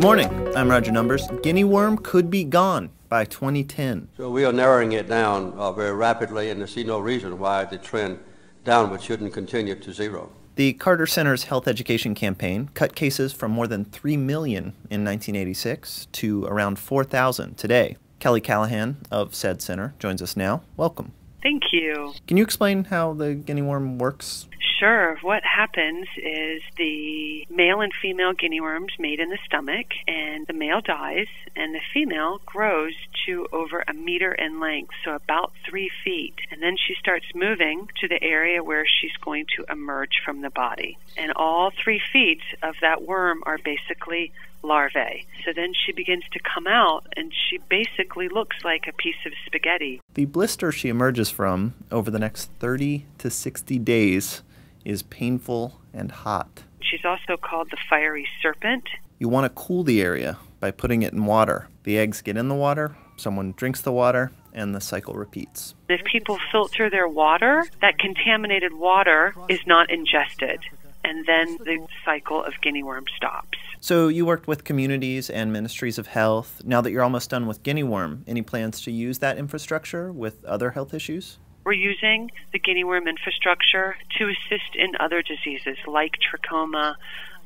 Good morning, I'm Roger Numbers. Guinea worm could be gone by 2010. So we are narrowing it down very rapidly, and I see no reason why the trend downward shouldn't continue to zero. The Carter Center's health education campaign cut cases from more than 3 million in 1986 to around 4,000 today. Kelly Callahan of said center joins us now. Welcome. Thank you. Can you explain how the guinea worm works? Sure. What happens is the male and female guinea worms mate in the stomach, and the male dies, and the female grows to over 1 meter in length, so about 3 feet. And then she starts moving to the area where she's going to emerge from the body. And all 3 feet of that worm are basically larvae. So then she begins to come out, and she basically looks like a piece of spaghetti. The blister she emerges from over the next 30 to 60 days is painful and hot. She's also called the fiery serpent. You want to cool the area by putting it in water. The eggs get in the water, someone drinks the water, and the cycle repeats. If people filter their water, that contaminated water is not ingested, and then the cycle of guinea worm stops. So you worked with communities and ministries of health. Now that you're almost done with guinea worm, any plans to use that infrastructure with other health issues? We're using the guinea worm infrastructure to assist in other diseases like trachoma,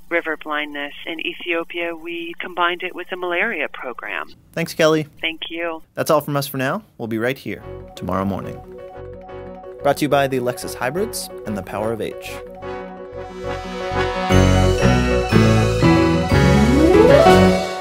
river blindness. In Ethiopia, we combined it with a malaria program. Thanks, Kelly. Thank you. That's all from us for now. We'll be right here tomorrow morning. Brought to you by the Lexus Hybrids and the Power of H.